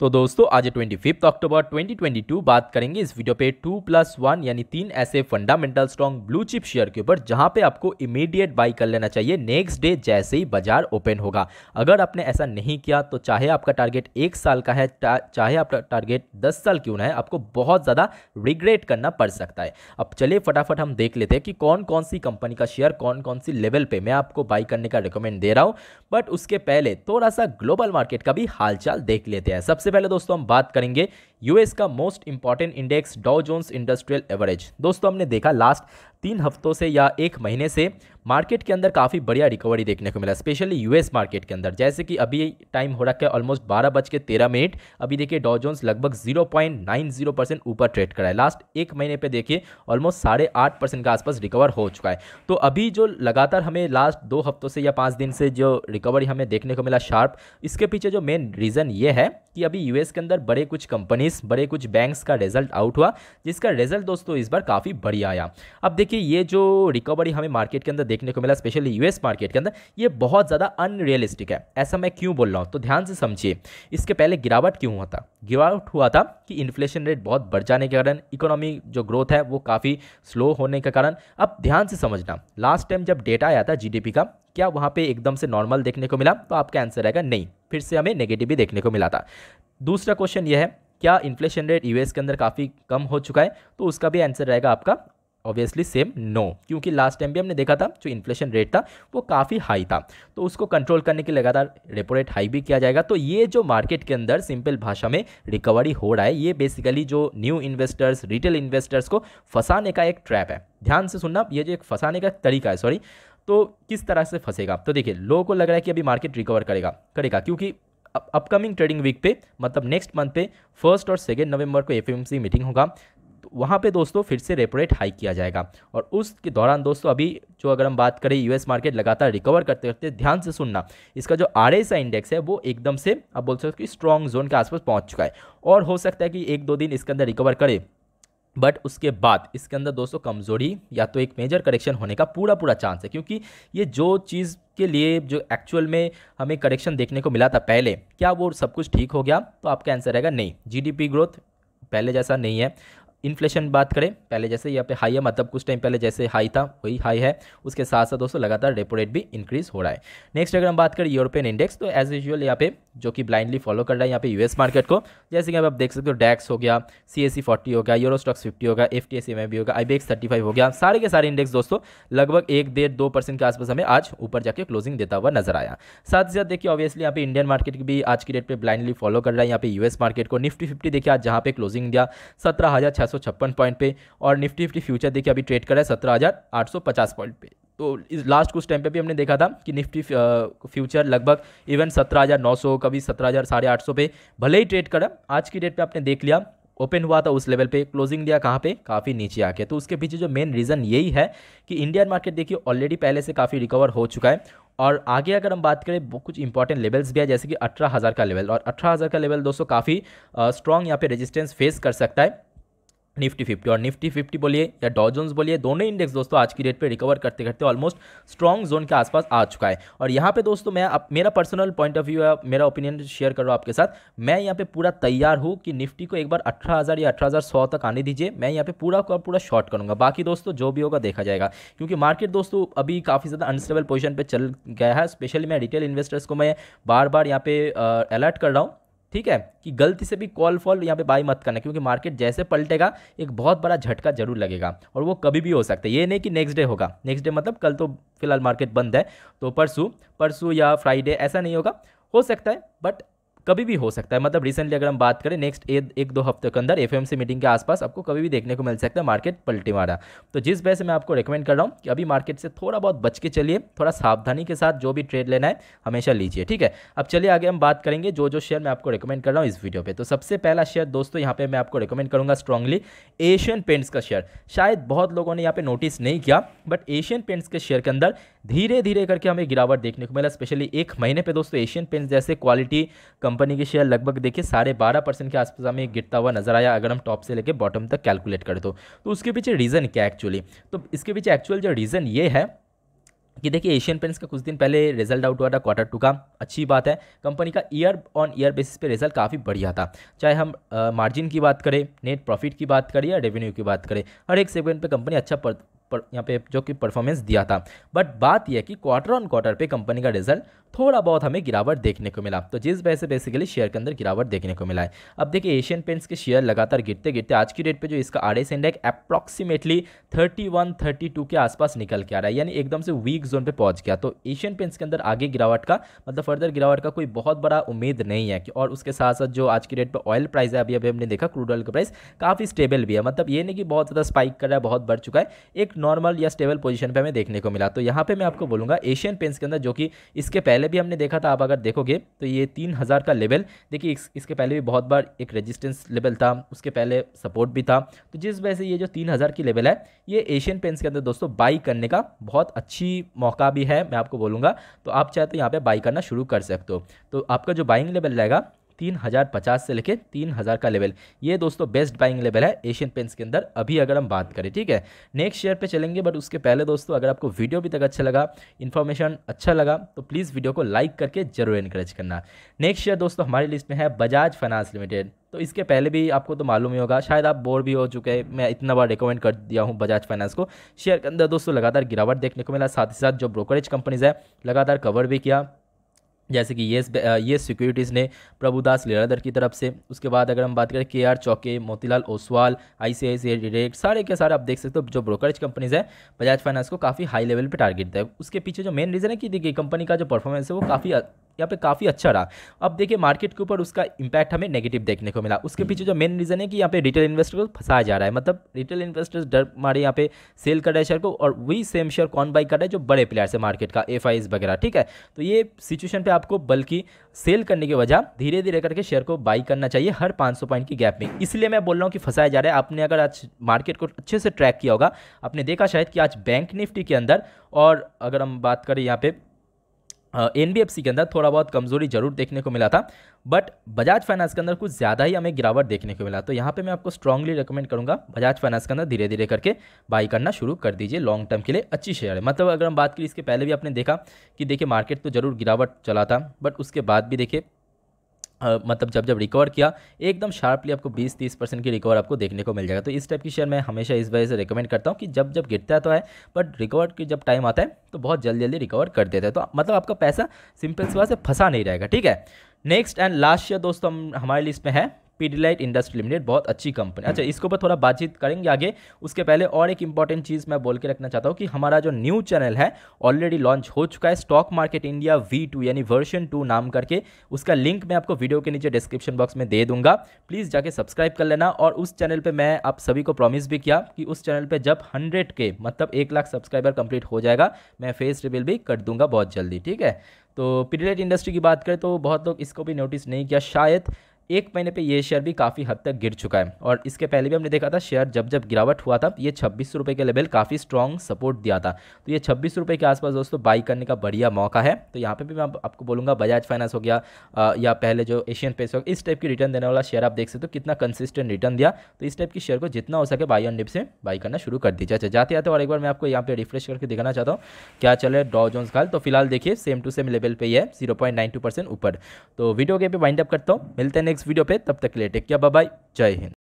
तो दोस्तों आज 25 अक्टूबर 2022, बात करेंगे इस वीडियो पे 2+1 यानी 3 ऐसे fundamental strong blue chip share के ऊपर जहां पे आपको इमीडिएट बाई कर लेना चाहिए नेक्स्ट डे जैसे ही बाजार ओपन होगा। अगर आपने ऐसा नहीं किया तो चाहे आपका टारगेट 1 साल का है, चाहे आपका टारगेट 10 साल क्यों ना है, आपको बहुत ज़्यादा रिग्रेट करना पड़ सकता है। अब चलिए फटाफट हम देख लेते हैं कि कौन कौन सी कंपनी का शेयर कौन कौन सी लेवल पर मैं आपको बाई करने का रिकमेंड दे रहा हूँ, बट उसके पहले थोड़ा सा ग्लोबल मार्केट का भी हालचाल देख लेते हैं। सबसे पहले दोस्तों हम बात करेंगे यूएस का most important index Dow Jones industrial average. दोस्तों हमने देखा लास्ट 3 हफ्तों से या 1 महीने से मार्केट के अंदर काफ़ी बढ़िया रिकवरी देखने को मिला, स्पेशली यूएस मार्केट के अंदर। जैसे कि अभी टाइम हो रखा है ऑलमोस्ट 12:13। अभी देखिए डाउ जोन्स लगभग 0.90% ऊपर ट्रेड करा है। लास्ट 1 महीने पे देखिए ऑलमोस्ट 8.5% के आसपास रिकवर हो चुका है। तो अभी जो लगातार हमें लास्ट 2 हफ्तों से या 5 दिन से जो रिकवरी हमें देखने को मिला शार्प, इसके पीछे जो मेन रीज़न ये है कि अभी यूएस के अंदर बड़े कुछ कंपनीज, बड़े कुछ बैंक्स का रिजल्ट आउट हुआ, जिसका रिजल्ट दोस्तों इस बार काफ़ी बढ़िया आया। अब देखिए ये जो रिकवरी हमें मार्केट के अंदर देखने को मिला स्पेशली यूएस मार्केट के अंदर, ये बहुत ज़्यादा अनरियलिस्टिक है। ऐसा मैं क्यों बोल रहा हूँ तो ध्यान से समझिए। इसके पहले गिरावट क्यों हुआ था? गिरावट हुआ था कि इन्फ्लेशन रेट बहुत बढ़ जाने के कारण, इकोनॉमी जो ग्रोथ है वो काफ़ी स्लो होने के कारण। अब ध्यान से समझना, लास्ट टाइम जब डेटा आया था जीडीपी का, क्या वहाँ पे एकदम से नॉर्मल देखने को मिला? तो आपका आंसर आएगा नहीं, फिर से हमें नेगेटिव भी देखने को मिला था। दूसरा क्वेश्चन ये है, क्या इन्फ्लेशन रेट यूएस के अंदर काफ़ी कम हो चुका है? तो उसका भी आंसर रहेगा आपका ऑब्वियसली सेम नो, क्योंकि लास्ट टाइम भी हमने देखा था जो इन्फ्लेशन रेट था वो काफ़ी हाई था, तो उसको कंट्रोल करने के लिए लगातार रेपो रेट हाई भी किया जाएगा। तो ये जो मार्केट के अंदर सिंपल भाषा में रिकवरी हो रहा है, ये बेसिकली जो न्यू इन्वेस्टर्स, रिटेल इन्वेस्टर्स को फंसाने का एक ट्रैप है। ध्यान से सुनना, ये जो एक फंसाने का तरीका है, सॉरी। तो किस तरह से फंसेगा? तो देखिए लोगों को लग रहा है कि अभी मार्केट रिकवर करेगा क्योंकि अपकमिंग ट्रेडिंग वीक पे, मतलब नेक्स्ट मंथ पे 1 और 2 नवंबर को एफएमसी मीटिंग होगा। तो वहाँ पे दोस्तों फिर से रेपो रेट हाई किया जाएगा और उसके दौरान दोस्तों अभी जो अगर हम बात करें यूएस मार्केट लगातार रिकवर करते करते, ध्यान से सुनना, इसका जो आरएसआई इंडेक्स है वो एकदम से आप बोल सकते हो कि स्ट्रॉन्ग जोन के आसपास पहुँच चुका है और हो सकता है कि 1-2 दिन इसके अंदर रिकवर करे, बट उसके बाद इसके अंदर दोस्तों कमजोरी या तो एक मेजर करेक्शन होने का पूरा चांस है। क्योंकि ये जो चीज़ के लिए जो एक्चुअल में हमें करेक्शन देखने को मिला था पहले, क्या वो सब कुछ ठीक हो गया? तो आपका आंसर रहेगा नहीं। जीडीपी ग्रोथ पहले जैसा नहीं है, इन्फ्लेशन बात करें पहले जैसे यहाँ पे हाई है, मतलब कुछ टाइम पहले जैसे हाई था वही हाई है। उसके साथ साथ दोस्तों लगातार रेपो रेट भी इंक्रीज हो रहा है। नेक्स्ट अगर हम बात करें यूरोपियन इंडेक्स, तो एज यूजुअल यहाँ पे जो कि ब्लाइंडली फॉलो कर रहा है यहाँ पे यूएस मार्केट को, जैसे कि आप देख सकते हो डैक्स हो गया, CAC 40 हो गया, यूरो स्टॉक्स 50 हो गया, FTSE में भी होगा, IBEX 35 हो गया, सारे के सारे इंडेक्स दोस्तों लगभग 1-2% के आसपास हमें आज ऊपर जाके क्लोजिंग देता हुआ नजर आया। साथ ही साथ देखिए ऑब्वियसली यहाँ पे इंडियन मार्केट भी आज की डेट पर ब्लाइंडली फॉलो कर रहा है यहाँ पे यूएस मार्केट को। निफ्टी 50 देखिए आज जहाँ पे क्लोजिंग दिया 17,656 पॉइंट पे, और निफ्टी 50 फ्यूचर देखिए अभी ट्रेड कर रहा है 17,850 पॉइंट पे। तो इस लास्ट कुछ टाइम पे भी हमने देखा था कि निफ्टी फ्यूचर लगभग इवन 17,900 कभी 17,850 पे भले ही ट्रेड करा। आज की डेट पे आपने देख लिया ओपन हुआ था उस लेवल पे, क्लोजिंग दिया कहाँ पे? काफ़ी नीचे आके। तो उसके पीछे जो मेन रीज़न यही है कि इंडियन मार्केट देखिए ऑलरेडी पहले से काफ़ी रिकवर हो चुका है और आगे अगर हम बात करें कुछ इंपॉर्टेंट लेवल्स भी है, जैसे कि 18,000 का लेवल, और 18,000 का लेवल दोस्तों काफ़ी स्ट्रॉन्ग यहाँ पे रेजिस्टेंस फेस कर सकता है निफ्टी 50। और निफ्टी 50 बोलिए या डाउ जोन्स बोलिए, दोनों इंडेक्स दोस्तों आज की डेट पे रिकवर करते करते ऑलमोस्ट स्ट्रॉन्ग जोन के आसपास आ चुका है। और यहाँ पे दोस्तों मैं मेरा पर्सनल पॉइंट ऑफ व्यू या मेरा ओपिनियन शेयर कर रहा हूँ आपके साथ। मैं यहाँ पे पूरा तैयार हूँ कि निफ्टी को एक बार 18,000 या 18,100 तक आने दीजिए, मैं यहाँ पे पूरा शॉर्ट करूँगा। बाकी दोस्तों जो भी होगा देखा जाएगा, क्योंकि मार्केट दोस्तों अभी काफ़ी ज़्यादा अनस्टेबल पोजिशन पर चल गया है। स्पेशली मैं रिटेल इन्वेस्टर्स को मैं बार-बार यहाँ पे अलर्ट कर रहा हूँ, ठीक है, कि गलती से भी कॉल फॉल यहाँ पे बाई मत करना, क्योंकि मार्केट जैसे पलटेगा एक बहुत बड़ा झटका जरूर लगेगा और वो कभी भी हो सकता है। ये नहीं कि नेक्स्ट डे होगा, नेक्स्ट डे मतलब कल तो फिलहाल मार्केट बंद है तो परसों या फ्राइडे, ऐसा नहीं होगा, हो सकता है बट कभी भी हो सकता है। मतलब रिसेंटली अगर हम बात करें नेक्स्ट 1-2 हफ्ते के अंदर एफएमसी मीटिंग के आसपास आपको कभी भी देखने को मिल सकता है मार्केट पलटी मारा। तो जिस वजह से मैं आपको रेकमेंड कर रहा हूँ कि अभी मार्केट से थोड़ा बहुत बच के चलिए, थोड़ा सावधानी के साथ जो भी ट्रेड लेना है हमेशा लीजिए, ठीक है। अब चलिए आगे हम बात करेंगे जो शेयर मैं आपको रिकमेंड कर रहा हूँ इस वीडियो पर। तो सबसे पहला शेयर दोस्तों यहाँ पर मैं आपको रिकमेंड करूँगा स्ट्रांगली एशियन पेंट्स का शेयर। शायद बहुत लोगों ने यहाँ पर नोटिस नहीं किया बट एशियन पेंट्स के शेयर के अंदर धीरे धीरे करके हमें गिरावट देखने को मिला स्पेशली 1 महीने पर। दोस्तों एशियन पेंट्स जैसे क्वालिटी कंपनी के शेयर लगभग देखिए 12.5% के आसपास हमें गिरता हुआ नजर आया अगर हम टॉप से लेके बॉटम तक कैलकुलेट करें तो उसके पीछे रीज़न क्या एक्चुअली? तो इसके पीछे एक्चुअल जो रीज़न ये है कि देखिए एशियन पेंट्स का कुछ दिन पहले रिजल्ट आउट हुआ था क्वार्टर 2 का। अच्छी बात है, कंपनी का ईयर ऑन ईयर बेसिस पे रिजल्ट काफ़ी बढ़िया था, चाहे हम मार्जिन की बात करें, नेट प्रॉफिट की बात करें या रेवेन्यू की बात करें, हर एक सेगमेंट पे कंपनी अच्छा यहाँ पे जो कि परफॉर्मेंस दिया था। बट बात यह है कि क्वार्टर ऑन क्वार्टर पे कंपनी का रिजल्ट थोड़ा बहुत हमें गिरावट देखने को मिला, तो जिस वजह से बेसिकली शेयर के अंदर गिरावट देखने को मिला है। अब देखिए एशियन पेंट्स के शेयर लगातार गिरते गिरते आज की डेट पे जो इसका आरएसआई इंडेक्स अप्रॉक्सीमेटली 31-32 के आसपास निकल के आ रहा है, यानी एकदम से वीक जोन पर पहुँच गया। तो एशियन पेंट्स के अंदर आगे गिरावट का मतलब फर्दर गिरावट का कोई बहुत बड़ा उम्मीद नहीं है। और उसके साथ साथ जो आज की डेट पर ऑयल प्राइस है, अभी हमने देखा क्रूड ऑयल का प्राइस काफ़ी स्टेबल भी है, मतलब ये नहीं कि बहुत ज़्यादा स्पाइक कर रहा है, बहुत बढ़ चुका है, एक नॉर्मल या स्टेबल पोजीशन पे हमें देखने को मिला। तो यहाँ पे मैं आपको बोलूँगा एशियन पेंट्स के अंदर, जो कि इसके पहले भी हमने देखा था, आप अगर देखोगे तो ये 3000 का लेवल, देखिए इसके पहले भी बहुत बार एक रेजिस्टेंस लेवल था, उसके पहले सपोर्ट भी था, तो जिस वजह से ये जो 3000 की लेवल है ये एशियन पेंट्स के अंदर दोस्तों बाई करने का बहुत अच्छी मौका भी है, मैं आपको बोलूँगा। तो आप चाहे तो यहाँ पर बाई करना शुरू कर सकते हो। तो आपका जो बाइंग लेवल रहेगा 3050 से लेके 3000 का लेवल, ये दोस्तों बेस्ट बाइंग लेवल है एशियन पेंट्स के अंदर अभी अगर हम बात करें। ठीक है, नेक्स्ट शेयर पे चलेंगे, बट उसके पहले दोस्तों अगर आपको वीडियो अभी तक अच्छा लगा, इन्फॉर्मेशन अच्छा लगा, तो प्लीज़ वीडियो को लाइक करके जरूर एनकरेज करना। नेक्स्ट शेयर दोस्तों हमारी लिस्ट में है बजाज फाइनेंस लिमिटेड। तो इसके पहले भी आपको तो मालूम ही होगा, शायद आप बोर भी हो चुके हैं, मैं इतना बार रिकमेंड कर दिया हूं बजाज फाइनेंस को। शेयर के अंदर दोस्तों लगातार गिरावट देखने को मिला, साथ ही साथ जो ब्रोकरेज कंपनीज है लगातार कवर भी किया, जैसे कि येस सिक्योरिटीज़ ने प्रभुदास लिल्लाधर की तरफ से, उसके बाद अगर हम बात करें केआर चौके, मोतीलाल ओसवाल, आईसीआईसीआई डायरेक्ट, सारे के सारे आप देख सकते हो जो ब्रोकरेज कंपनीज है बजाज फाइनेंस को काफ़ी हाई लेवल पे टारगेट देता है। उसके पीछे जो मेन रीज़न है कि देखिए कंपनी का जो परफॉर्मेंस है वो यहाँ पे काफ़ी अच्छा रहा। अब देखिए मार्केट के ऊपर उसका इंपैक्ट हमें नेगेटिव देखने को मिला, उसके पीछे जो मेन रीज़न है कि यहाँ पे रिटेल इन्वेस्टर को फंसाया जा रहा है, मतलब रिटेल इन्वेस्टर्स डर मारे यहाँ पे सेल कर रहे हैं शेयर को, और वही सेम शेयर कौन बाई कर रहा है, जो बड़े प्लेयर्स है मार्केट का एफआईज वगैरह। ठीक है, तो ये सिचुएशन पर आपको बल्कि सेल करने के वजह धीरे धीरे करके शेयर को बाई करना चाहिए हर 500 पॉइंट की गैप में। इसलिए मैं बोल रहा हूँ कि फंसाया जा रहा है। आपने अगर आज मार्केट को अच्छे से ट्रैक किया होगा, आपने देखा शायद कि आज बैंक निफ्टी के अंदर और अगर हम बात करें यहाँ पे एनबीएफसी के अंदर थोड़ा बहुत कमजोरी जरूर देखने को मिला था, बट बजाज फाइनेंस के अंदर कुछ ज़्यादा ही हमें गिरावट देखने को मिला। तो यहाँ पे मैं आपको स्ट्रांगली रेकमेंड करूँगा बजाज फाइनेंस के अंदर धीरे धीरे करके बाई करना शुरू कर दीजिए, लॉन्ग टर्म के लिए अच्छी शेयर है। मतलब अगर हम बात करें, इसके पहले भी आपने देखा कि देखिए मार्केट तो जरूर गिरावट चला था, बट उसके बाद भी देखिए मतलब जब रिकवर किया एकदम शार्पली आपको 20-30% की रिकवर आपको देखने को मिल जाएगा। तो इस टाइप की शेयर मैं हमेशा इस वजह से रिकमेंड करता हूँ कि जब गिरता तो है, बट रिकवर की जब टाइम आता है तो बहुत जल्दी रिकवर कर देता है। तो मतलब आपका पैसा सिंपल सी बात से फंसा नहीं रहेगा। ठीक है, नेक्स्ट एंड लास्ट शेयर दोस्तों हमारी लिस्ट में है पीडीलाइट इंडस्ट्री लिमिटेड, बहुत अच्छी कंपनी। अच्छा, इसके ऊपर थोड़ा बातचीत करेंगे आगे, उसके पहले और एक इंपॉर्टेंट चीज़ मैं बोल के रखना चाहता हूँ कि हमारा जो न्यू चैनल है ऑलरेडी लॉन्च हो चुका है, स्टॉक मार्केट इंडिया V2 यानी वर्जन 2 नाम करके। उसका लिंक मैं आपको वीडियो के नीचे डिस्क्रिप्शन बॉक्स में दे दूंगा, प्लीज़ जाके सब्सक्राइब कर लेना। और उस चैनल पर मैं आप सभी को प्रॉमिस भी किया कि उस चैनल पर जब 100K मतलब 1 लाख सब्सक्राइबर कंप्लीट हो जाएगा, मैं फेस रिवील भी कर दूंगा बहुत जल्दी। ठीक है, तो पीडीलाइट इंडस्ट्री की बात करें तो बहुत लोग इसको भी नोटिस नहीं किया, शायद 1 महीने पे ये शेयर भी काफ़ी हद तक गिर चुका है। और इसके पहले भी हमने देखा था शेयर जब गिरावट हुआ था ये 26 रुपये के लेवल काफ़ी स्ट्रॉन्ग सपोर्ट दिया था, तो ये 26 रुपये के आसपास दोस्तों बाई करने का बढ़िया मौका है। तो यहाँ पे भी मैं आपको बोलूँगा बजाज फाइनेंस हो गया या पहले जो एशियन पेंट्स हो गया, इस टाइप की रिटर्न देने वाला शेयर आप देख सकते हो कितना कंसिस्टेंट रिटर्न दिया। तो इस टाइप की शेयर को जितना हो सके बाई ऑन डिप से बाई करना शुरू कर दीजिए। अच्छा, जाते जाते और एक बार मैं आपको यहाँ पर रिफ्रेश करके दिखाना चाहता हूँ क्या चले डॉव जोन्स का। तो फिलहाल देखिए सेम टू सेम लेवल पर है 0.92% ऊपर। तो वीडियो के पे वाइंड अप करता हूँ, मिलते हैं नेक्स्ट वीडियो पे, तब तक के लिए टेक केयर, बाय बाय, जय हिंद।